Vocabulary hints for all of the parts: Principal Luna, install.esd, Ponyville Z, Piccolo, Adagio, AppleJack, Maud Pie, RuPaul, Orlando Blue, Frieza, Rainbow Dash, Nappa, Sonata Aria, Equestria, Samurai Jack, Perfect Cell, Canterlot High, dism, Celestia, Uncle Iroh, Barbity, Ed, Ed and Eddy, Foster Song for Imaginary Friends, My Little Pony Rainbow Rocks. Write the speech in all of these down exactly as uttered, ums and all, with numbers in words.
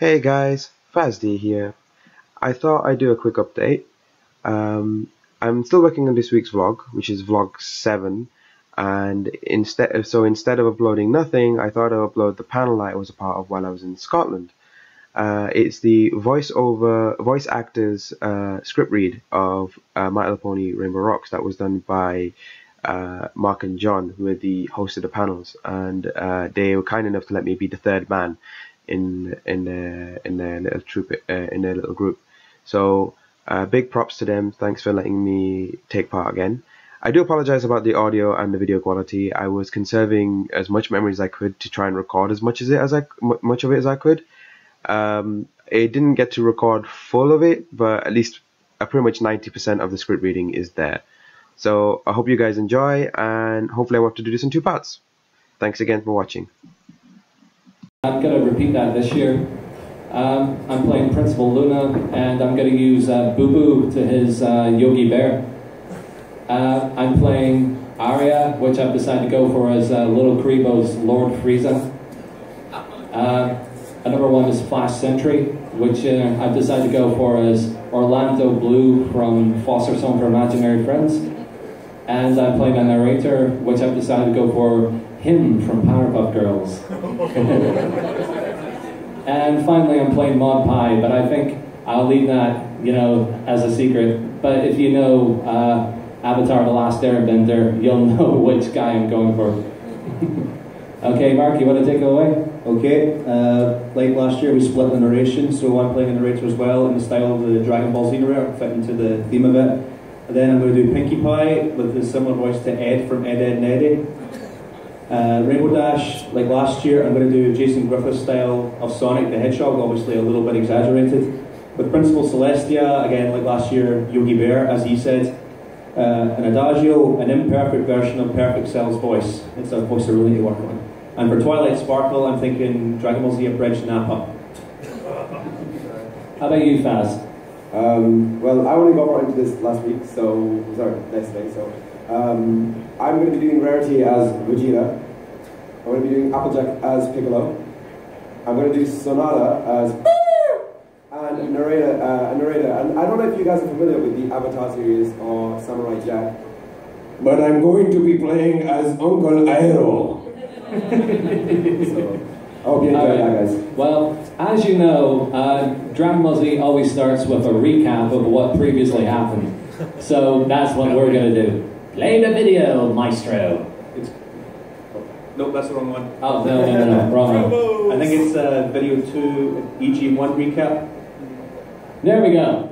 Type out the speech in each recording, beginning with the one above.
Hey guys, Fazdi here. I thought I'd do a quick update. Um, I'm still working on this week's vlog, which is vlog seven, and instead of, so instead of uploading nothing, I thought I'd upload the panel I was a part of while I was in Scotland. Uh, it's the voiceover, voice actors uh, script read of uh, My Little Pony Rainbow Rocks that was done by uh, Mark and John, who are the hosts of the panels, and uh, they were kind enough to let me be the third man in in their in their little troop uh, in their little group. So uh, big props to them. Thanks for letting me take part again. I do apologize about the audio and the video quality. I was conserving as much memory as I could to try and record as much as it as I much of it as I could. Um, I didn't get to record full of it, but at least uh, pretty much ninety percent of the script reading is there. So I hope you guys enjoy, and hopefully I won't have to do this in two parts. Thanks again for watching. I'm going to repeat that this year. Um, I'm playing Principal Luna, and I'm going to use uh, Boo Boo to his uh, Yogi Bear. Uh, I'm playing Aria, which I've decided to go for as uh, Little Karibo's Lord Frieza. Uh, another one is Flash Sentry, which uh, I've decided to go for as Orlando Blue from Foster Song for Imaginary Friends. And I'm playing a narrator, which I've decided to go for him from Powerpuff Girls. And finally, I'm playing Maud Pie, but I think I'll leave that, you know, as a secret. But if you know uh, Avatar The Last Airbender, you'll know which guy I'm going for. Okay, Mark, you want to take it away? Okay. Uh, like last year, we split the narration, so I'm playing a narrator as well in the style of the Dragon Ball Z narrator, fitting to the theme of it. And then I'm going to do Pinkie Pie with a similar voice to Ed from Ed, Ed and Eddy. Uh, Rainbow Dash, like last year, I'm going to do Jason Griffith's style of Sonic the Hedgehog, obviously a little bit exaggerated. With Principal Celestia, again like last year, Yogi Bear, as he said. Uh, an Adagio, an imperfect version of Perfect Cell's voice. It's a voice I really need to work on. And for Twilight Sparkle, I'm thinking Dragon Ball Z abridged Nappa. How about you, Faz? Um, well, I only got brought into this last week, so, sorry, next day, so. Um, I'm going to be doing Rarity as Vegeta. I'm going to be doing AppleJack as Piccolo. I'm going to do Sonata as and a narrator, uh, a narrator. And I don't know if you guys are familiar with the Avatar series or Samurai Jack, but I'm going to be playing as Uncle Iroh. So, I hope you enjoy right. that, guys. Well, as you know, uh, Dragon Ball Z always starts with a recap of what previously happened. So that's what we're going to do. Play the video, maestro. It's, no, that's the wrong one. Oh, no, no, no, no. Wrong one. I think it's uh, video two, E G one recap. There we go.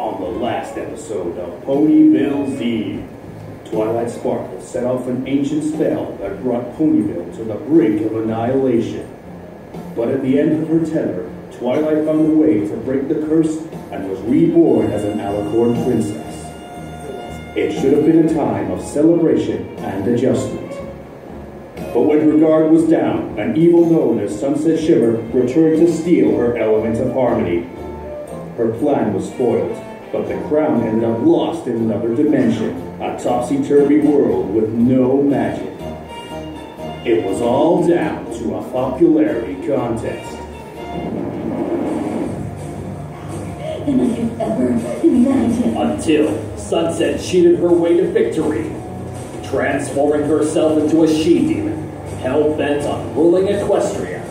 On the last episode of Ponyville Z, Twilight Sparkle set off an ancient spell that brought Ponyville to the brink of annihilation. But at the end of her tether, Twilight found a way to break the curse and was reborn as an Alicorn princess. It should have been a time of celebration and adjustment. But when her guard was down, an evil known as Sunset Shimmer returned to steal her element of harmony. Her plan was foiled, but the crown ended up lost in another dimension, a topsy-turvy world with no magic. It was all down to a popularity contest. Than I could ever imagine. Until Sunset cheated her way to victory, transforming herself into a she-demon, hell-bent on ruling Equestria,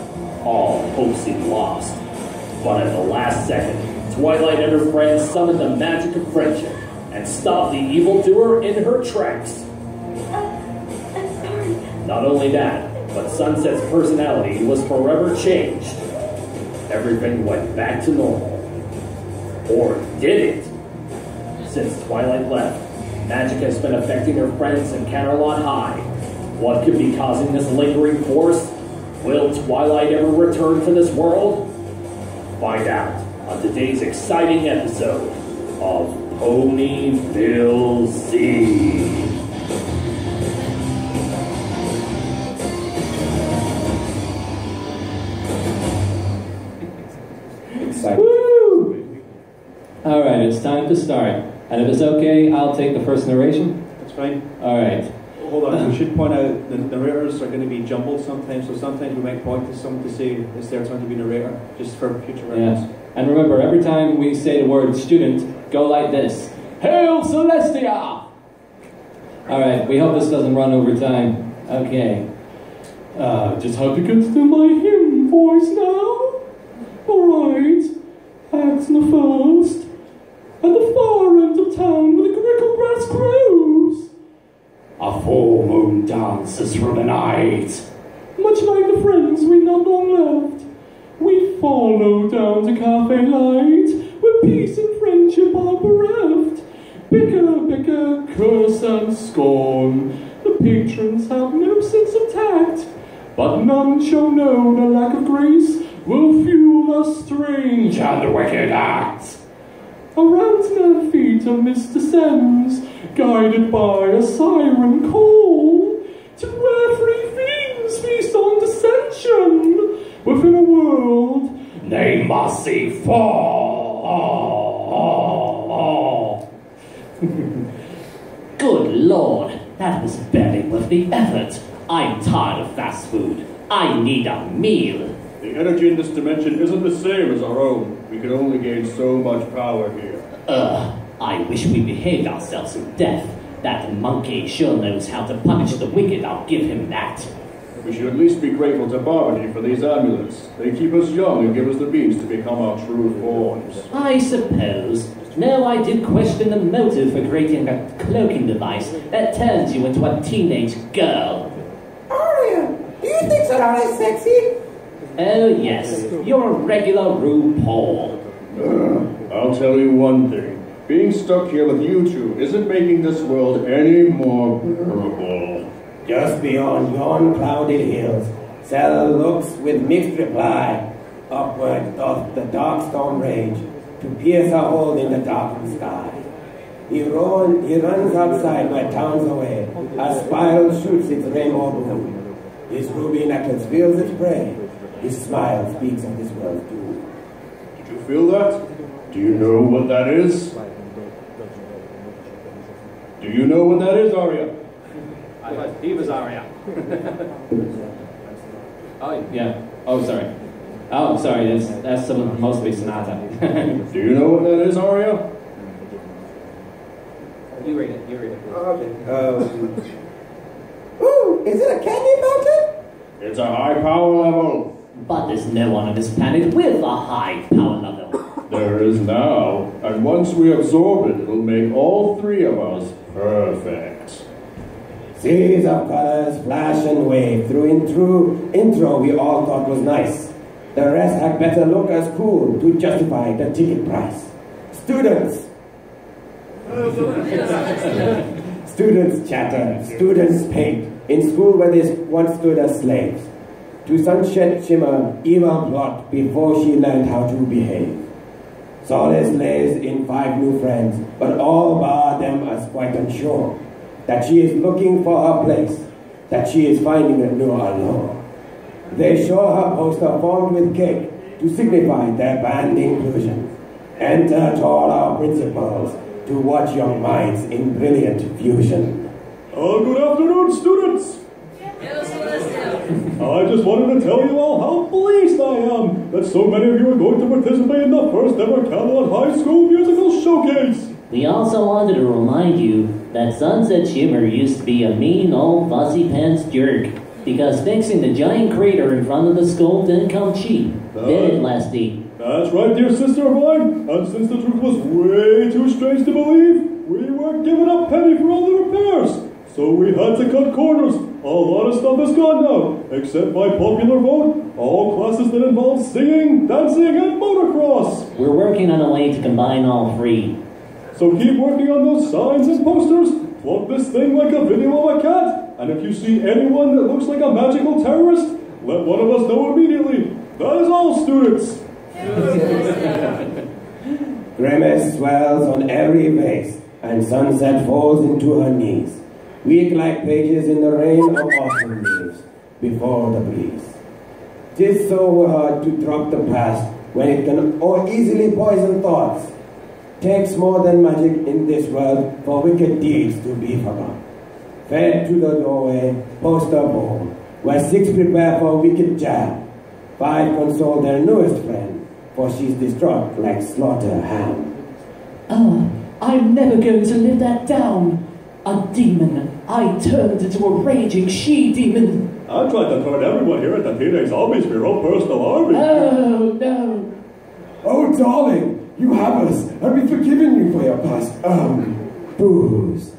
all hope seemed lost. But at the last second, Twilight and her friends summoned the magic of friendship and stopped the evildoer in her tracks. Uh, I'm sorry. Not only that, but Sunset's personality was forever changed. Everything went back to normal. Or did it? Since Twilight left, magic has been affecting her friends in Canterlot High. What could be causing this lingering force? Will Twilight ever return to this world? Find out on today's exciting episode of Ponyville Z. Woo! Alright, it's time to start. And if it's okay, I'll take the first narration. That's fine. Alright. Hold on, we should point out the narrators are going to be jumbled sometimes, so sometimes we might point to someone to say, is there going to be a narrator, just for future reference. Yeah. And remember, every time we say the word student, go like this. Hail Celestia! Alright, we hope this doesn't run over time. Okay. Uh, just have to get to my hymn voice now. Alright. That's the first. At the far end of town with a grickle grass crows. A full moon dances from the night. Much like the friends we've not long left, we follow down to cafe light, where peace and friendship are bereft. Bicker, bicker, curse and scorn. The patrons have no sense of tact, but none shall know the lack of grace will fuel a strange and wicked act. Around their feet are misdescends, guided by a siren call, to where free fiends feast on dissension, within a world they must see fall. Good Lord, that was barely worth the effort. I'm tired of fast food. I need a meal. The energy in this dimension isn't the same as our own. We can only gain so much power here. Ugh. I wish we behaved ourselves to death. That monkey sure knows how to punish the wicked, I'll give him that. We should at least be grateful to Barbity for these amulets. They keep us young and give us the means to become our true forms. I suppose. No, I did question the motive for creating a cloaking device that turns you into a teenage girl. Aria, do you think Sonata's sexy? Oh yes, you're a regular RuPaul. Uh, I'll tell you one thing. Being stuck here with you two isn't making this world any more bearable. Just beyond yon clouded hills, Cell looks with mixed reply, upward doth the dark storm rage, to pierce a hole in the darkened sky. He, roll, he runs outside my towns away, a spiral shoots its rainbow bloom. His ruby necklace feels its prey, his smile speaks of his world's doom. Did you feel that? Do you know what that is? Do you know what that is, Aria? I thought he was Aria. Oh, yeah. Oh, sorry. Oh, sorry. That's, that's supposed to be Sonata. Do you know what that is, Aria? You read it. You read it. Oh, okay. Um, Ooh, is it a candy fountain? It's a high power level. But there's no one on this planet with a high power level. There is now. And once we absorb it, it'll make all three of us perfect. Seas of colors flash and wave through in true intro we all thought was nice. The rest had better look as cool to justify the ticket price. Students! Students chatter, students paint, in school where they once stood as slaves. To Sunset Shimmer, Eva blot before she learned how to behave. Solace lays in five new friends, but all bar them as quite unsure that she is looking for her place, that she is finding a new allure. They show her poster formed with cake to signify their band inclusion. Enter tall our principals to watch young minds in brilliant fusion. Oh, good afternoon, students! I just wanted to tell you all how pleased I am that so many of you are going to participate in the first ever Camelot High School Musical Showcase. We also wanted to remind you that Sunset Shimmer used to be a mean old fuzzy pants jerk because fixing the giant crater in front of the school didn't come cheap, uh, did it, Leslie? That's right, dear sister of mine, and since the truth was way too strange to believe, we weren't given a penny for all the repairs, so we had to cut corners. A lot of stuff is gone now, except by popular vote, all classes that involve singing, dancing, and motocross. We're working on a way to combine all three. So keep working on those signs and posters, plug this thing like a video of a cat, and if you see anyone that looks like a magical terrorist, let one of us know immediately. That is all, students! Grimace swells on every face, and Sunset falls into her knees. Weak like pages in the rain of autumn leaves, before the breeze. Tis so hard to drop the past, when it can easily poison thoughts. Takes more than magic in this world for wicked deeds to be forgot. Fed to the doorway, poster bowl, where six prepare for wicked jab. Five console their newest friend, for she's distraught like slaughter ham. Oh, I'm never going to live that down. A demon, I turned into a raging she-demon. I tried to turn everyone here at the Phoenix Army into your own personal army. Oh, no. Oh, darling, you have us, and we've forgiven you for your past, um, booze.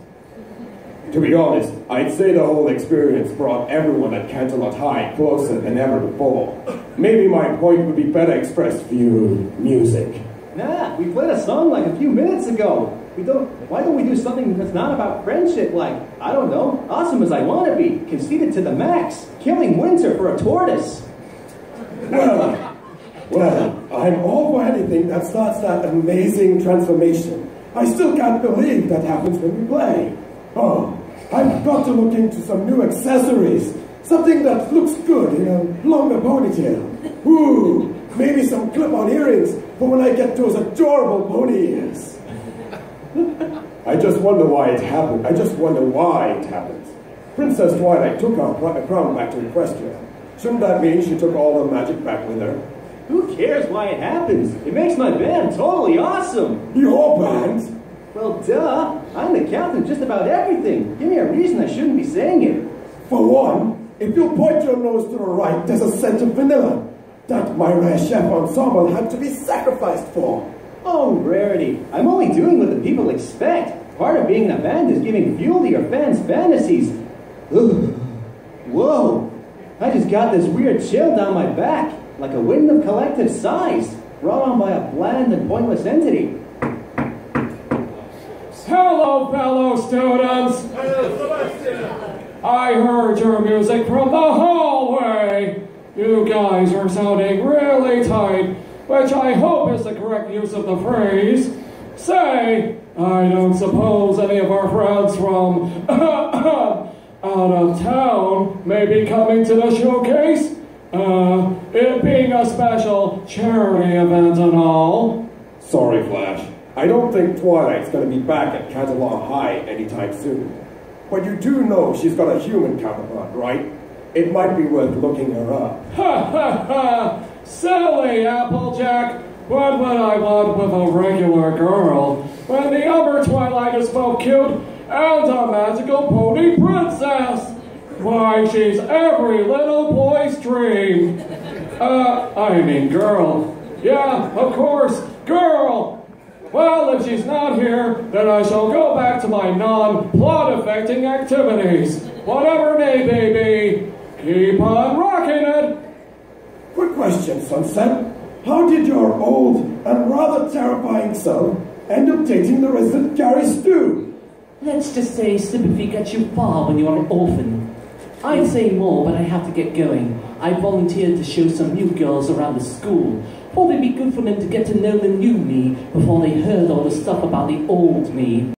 To be honest, I'd say the whole experience brought everyone at Canterlot High closer than ever before. Maybe my point would be better expressed through music. Nah, we played a song like a few minutes ago. We don't. Why don't we do something that's not about friendship? Like, I don't know, awesome as I want to be, conceited to the max, killing winter for a tortoise. Well, well, I'm all for anything that starts that amazing transformation. I still can't believe that happens when we play. Oh, I've got to look into some new accessories. Something that looks good in a longer ponytail. Ooh, maybe some clip-on earrings for when I get those adorable pony ears. I just wonder why it happened. I just wonder why it happens. Princess Twilight took our crown back to Equestria. Shouldn't that mean she took all her magic back with her? Who cares why it happens? It makes my band totally awesome. Your band? Well, duh. I'm the captain just about everything. Give me a reason I shouldn't be saying it. For one, if you point your nose to the right, there's a scent of vanilla. That my rare chef ensemble had to be sacrificed for. Oh, Rarity. I'm only doing what the people expect. Part of being a band is giving fuel to your fans' fantasies. Ugh. Whoa. I just got this weird chill down my back, like a wind of collective sighs, brought on by a bland and pointless entity. Hello, fellow students! Hello, Celestia! I heard your music from the hallway! You guys are sounding really tight, which I hope is the correct use of the phrase. Say, I don't suppose any of our friends from out of town may be coming to the showcase? Uh, it being a special charity event and all. Sorry, Flash. I don't think Twilight's going to be back at Canterlot High anytime soon. But you do know she's got a human counterpart, right? It might be worth looking her up. Ha ha ha! Silly AppleJack! What would I want with a regular girl when the upper Twilight is both cute and a magical pony princess? Why, she's every little boy's dream. Uh, I mean girl. Yeah, of course, girl! Well, if she's not here, then I shall go back to my non-plot-affecting activities. Whatever may be, keep on rocking it! Quick question, Sunset. How did your old and rather terrifying self end up dating the resident Gary Stew? Let's just say sympathy gets you far when you're an orphan. I'd say more, but I have to get going. I volunteered to show some new girls around the school. Thought it'd be good for them to get to know the new me before they heard all the stuff about the old me.